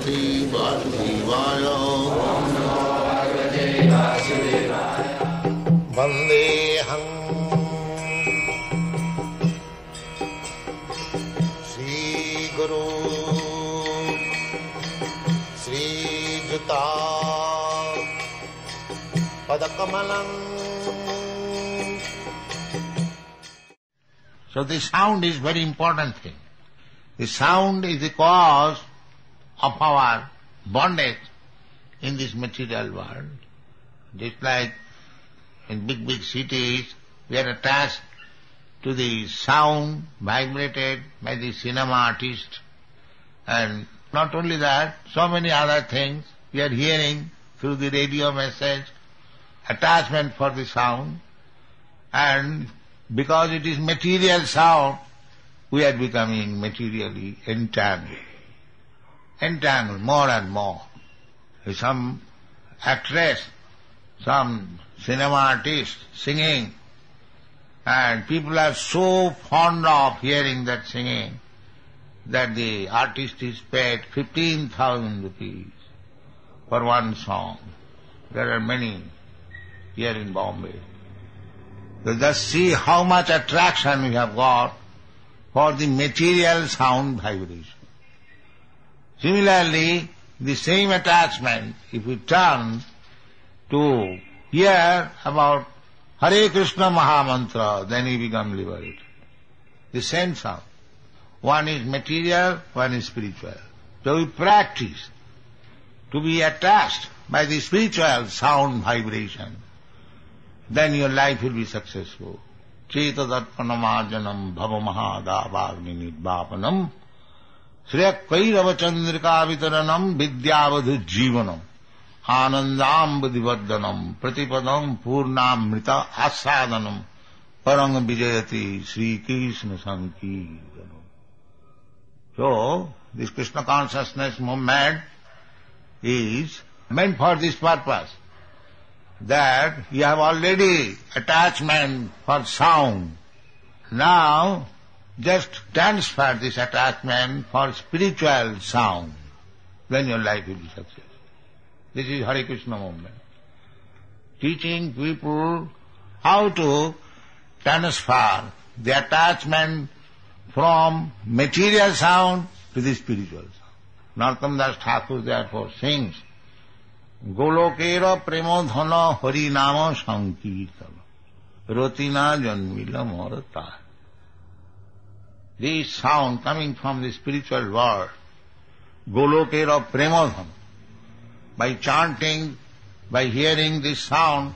Bhagavate Vasudevaya Om Namo Bhagavate Vasudevaya Vandeham Sri Guru Sri Juta Padakamalam. So the sound is very important thing. The sound is the cause of our bondage in this material world. Just like in big cities, we are attached to the sound vibrated by the cinema artist. And not only that, so many other things we are hearing through the radio message, attachment for the sound, and because it is material sound, we are becoming materially entangled more and more. Some actress, some cinema artist singing, and people are so fond of hearing that singing that the artist is paid 15,000 rupees for one song. There are many here in Bombay. So just see how much attraction we have got for the material sound vibration. Similarly, the same attachment, if we turn to hear about Hare Kṛṣṇa Mahā-mantra, then we become liberated. The same sound. One is material, one is spiritual. So we practice to be attached by the spiritual sound vibration. Then your life will be successful. Cheta darpanamārjanam bhavamahādāvāgni nidvāpanam śreyakvairava-candrikāvitaranam vidyāvadhu-jīvanam ānandāmbudhivardhanam pratipadam pūrnāmrita āsādhanam parang vijayati Sri Krishna Sankirtanam. So, this Krishna consciousness movement is meant for this purpose, that you have already attachment for sound. Now just transfer this attachment for spiritual sound. Then your life will be successful. This is Hare Krishna movement, teaching people how to transfer the attachment from material sound to the spiritual sound. Narottam Das Thakur therefore sings, Golokera Premodhana Hari Nama Sankirtana Ratina Janmilla Morata. This sound coming from the spiritual world, Golokera Premodhana, by chanting, by hearing this sound,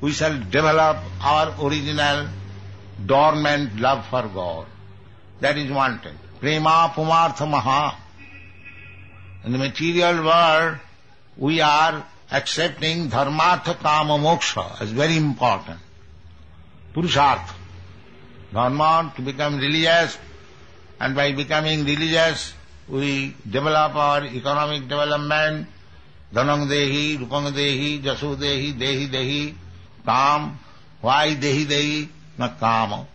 we shall develop our original dormant love for God. That is one thing. Prema Pumartha Maha. In the material world, we are accepting dharmārtha kama Moksha as very important. Purushārtha. Dharma, to become religious, and by becoming religious, we develop our economic development. Dhanam dehi, rupam dehi, jasu dehi, dehi dehi, kam. Why dehi dehi? Na kama.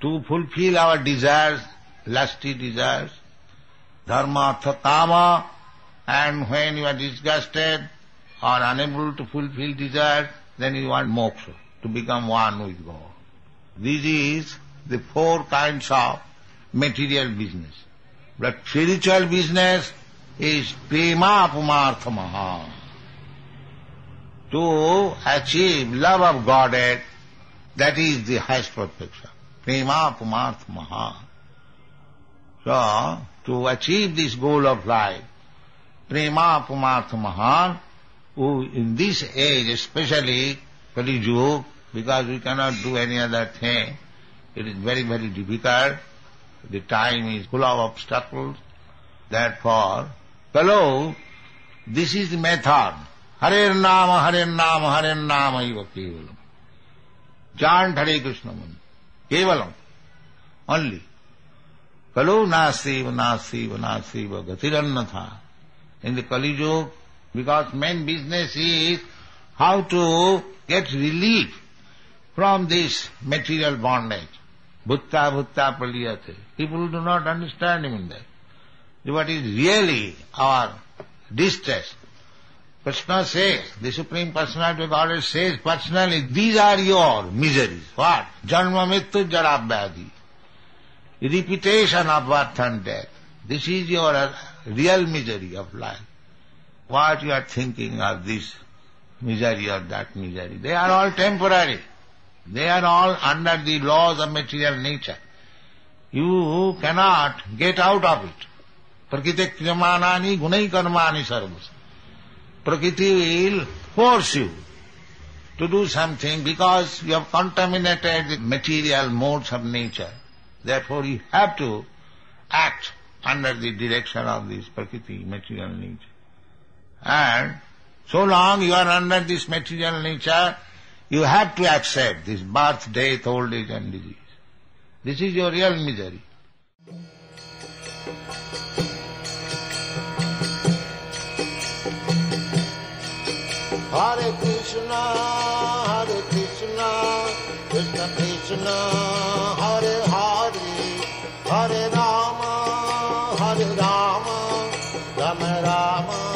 To fulfill our desires, lusty desires. Dharmārtha kama. And when you are disgusted or unable to fulfill desire, then you want moksha, to become one with God. This is the four kinds of material business. But spiritual business is Prema Pumartha Maha. To achieve love of Godhead, that is the highest perfection. Prema Pumartha Maha. So, to achieve this goal of life, Prema Pumartha Maha, who in this age especially, Kali Yuga, because we cannot do any other thing, it is very, very difficult. The time is full of obstacles. Therefore, below, this is the method. Hare Nama, Hare Nama, Hare Nama Iva Kevalam. Chant Hare Krishna Mantra. Kevalam. Only. Kalo Nasiva, Nasiva, Nasiva, Gatirannatha. In the Kali-yoga, because main business is how to get relief from this material bondage. Bhutta bhutta paliyate. People do not understand even that. what is really our distress. Krishna says, the Supreme Personality of Godhead says personally, these are your miseries. What? Janma-mitya-jarābyādī. Repetition of birth and death. This is your real misery of life. What you are thinking of this misery or that misery? They are all temporary. They are all under the laws of material nature. You cannot get out of it. Prakriti kriyamanani gunai karmani sarvas. Prakriti will force you to do something because you have contaminated the material modes of nature. Therefore you have to act under the direction of this Prakriti, material nature. And so long you are under this material nature, you have to accept this birth, death, old age and disease. This is your real misery. Hare Krishna, Hare Krishna, Krishna Krishna, Hare Hare, Hare Rama, Rama, Rama Rama.